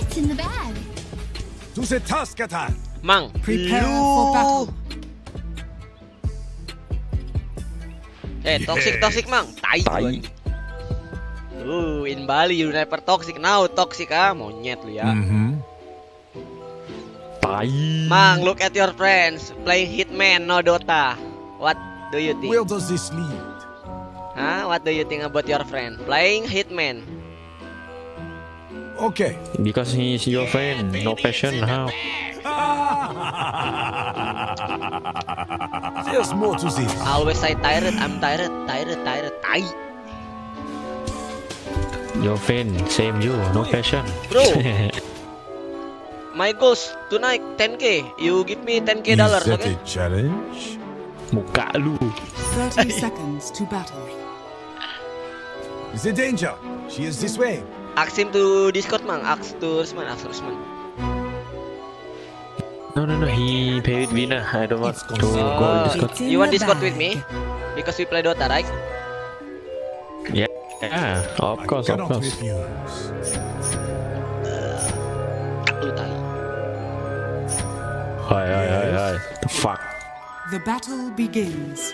It's in the bag. To the task attack. Mang, prepare for battle. Toxic Mang, tai. In Bali you never toxic now, toxic ah, monyet lu ya. Tai. Mang, look at your friends playing Hitman, no Dota. What do you think? Where does this lead? Hah, what do you think about your friend playing Hitman? Okay. Because he is your friend, no passion, how? There's more to this. Always say tired, I'm tired. Your friend, same you, no passion. Bro, my goals tonight 10K. You give me $10K, okay? Is that a challenge? Muka lu. 30 seconds to battle. Is it danger? She is this way. Aksim to Discord, Mang. Ask to Rusman. No, he paid winner. I don't want to go Discord. You want Discord with me? Because we play Dota, right? Yeah, of course. Hi. The fuck. The battle begins.